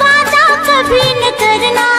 वादा कभी न करना।